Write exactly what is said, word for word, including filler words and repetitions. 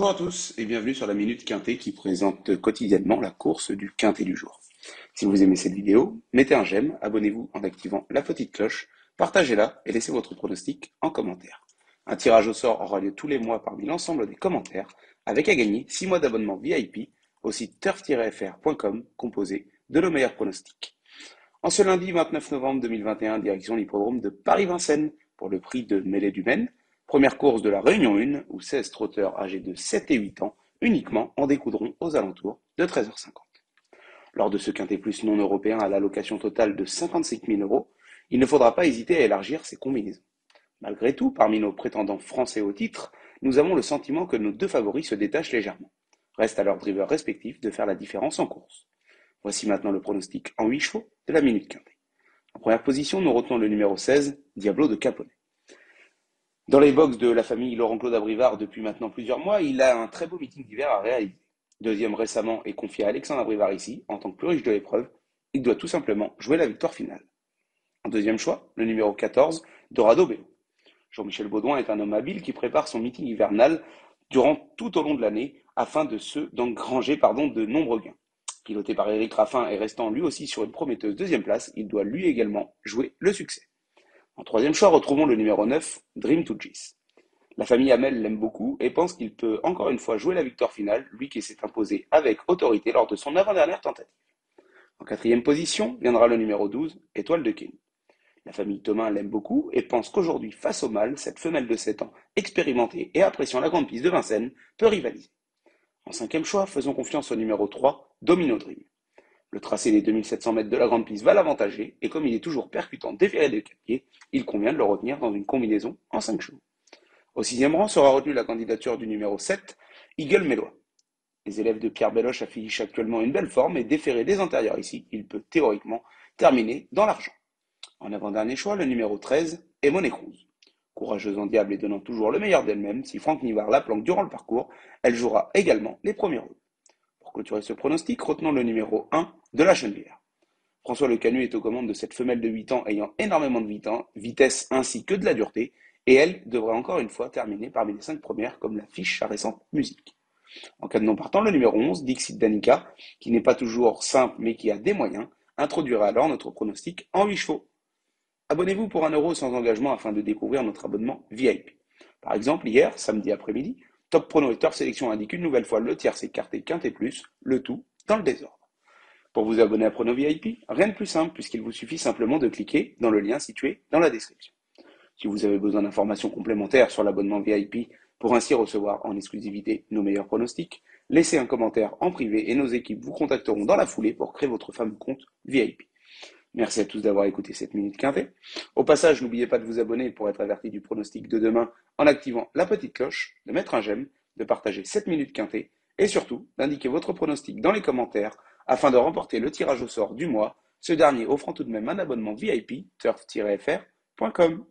Bonjour à tous et bienvenue sur la Minute Quinté qui présente quotidiennement la course du Quinté du jour. Si vous aimez cette vidéo, mettez un j'aime, abonnez-vous en activant la petite cloche, partagez-la et laissez votre pronostic en commentaire. Un tirage au sort aura lieu tous les mois parmi l'ensemble des commentaires, avec à gagner six mois d'abonnement V I P au site turf tiret f r point com composé de nos meilleurs pronostics. En ce lundi vingt-neuf novembre deux mille vingt et un, direction l'hippodrome de Paris-Vincennes pour le prix de Meslay du Maine, première course de la Réunion un où seize trotteurs âgés de sept et huit ans uniquement en découdront aux alentours de treize heures cinquante. Lors de ce quinté plus non européen à l'allocation totale de cinquante-cinq mille euros, il ne faudra pas hésiter à élargir ses combinaisons. Malgré tout, parmi nos prétendants français au titre, nous avons le sentiment que nos deux favoris se détachent légèrement. Reste à leurs drivers respectifs de faire la différence en course. Voici maintenant le pronostic en huit chevaux de la Minute Quinté. En première position, nous retenons le numéro seize, Diablo de Caponnet. Dans les box de la famille Laurent-Claude Abrivard depuis maintenant plusieurs mois, il a un très beau meeting d'hiver à réaliser. Deuxième récemment et confié à Alexandre Abrivard ici, en tant que plus riche de l'épreuve, il doit tout simplement jouer la victoire finale. En deuxième choix, le numéro quatorze, Dorado B. Jean-Michel Baudouin est un homme habile qui prépare son meeting hivernal durant tout au long de l'année afin de se d'engranger pardon, de nombreux gains. Piloté par Eric Raffin et restant lui aussi sur une prometteuse deuxième place, il doit lui également jouer le succès. En troisième choix, retrouvons le numéro neuf, Dream to Jis. La famille Hamel l'aime beaucoup et pense qu'il peut encore une fois jouer la victoire finale, lui qui s'est imposé avec autorité lors de son avant-dernière tentative. En quatrième position viendra le numéro douze, Étoile de Kane. La famille Thomas l'aime beaucoup et pense qu'aujourd'hui, face au mâle, cette femelle de sept ans, expérimentée et appréciant la grande piste de Vincennes, peut rivaliser. En cinquième choix, faisons confiance au numéro trois, Domino Dream. Le tracé des deux mille sept cents mètres de la grande piste va l'avantager et comme il est toujours percutant déféré de quatre pieds, il convient de le retenir dans une combinaison en cinq chevaux. Au sixième rang sera retenue la candidature du numéro sept, Eagle Mellois. Les élèves de Pierre Belloche affichent actuellement une belle forme et déféré des antérieurs ici, il peut théoriquement terminer dans l'argent. En avant-dernier choix, le numéro treize est Monet Cruz. Courageuse en diable et donnant toujours le meilleur d'elle-même, si Franck Nivard la planque durant le parcours, elle jouera également les premiers rôles. Pour clôturer ce pronostic, retenons le numéro un de la Chenevière. François Lecanu est aux commandes de cette femelle de huit ans ayant énormément de vitesse ainsi que de la dureté, et elle devrait encore une fois terminer parmi les cinq premières comme l'affiche sa récente musique. En cas de non partant, le numéro onze, Dixit Danica, qui n'est pas toujours simple mais qui a des moyens, introduira alors notre pronostic en huit chevaux. Abonnez-vous pour un euro sans engagement afin de découvrir notre abonnement V I P. Par exemple, hier, samedi après-midi, Top Prono et Turf Sélection indiquent une nouvelle fois le tiercé écarté quinté plus, le tout dans le désordre. Pour vous abonner à Prono V I P, rien de plus simple puisqu'il vous suffit simplement de cliquer dans le lien situé dans la description. Si vous avez besoin d'informations complémentaires sur l'abonnement V I P pour ainsi recevoir en exclusivité nos meilleurs pronostics, laissez un commentaire en privé et nos équipes vous contacteront dans la foulée pour créer votre fameux compte V I P. Merci à tous d'avoir écouté cette Minute Quinté. Au passage, n'oubliez pas de vous abonner pour être averti du pronostic de demain en activant la petite cloche, de mettre un j'aime, de partager cette Minute Quinté et surtout d'indiquer votre pronostic dans les commentaires afin de remporter le tirage au sort du mois, ce dernier offrant tout de même un abonnement V I P turf tiret f r point com.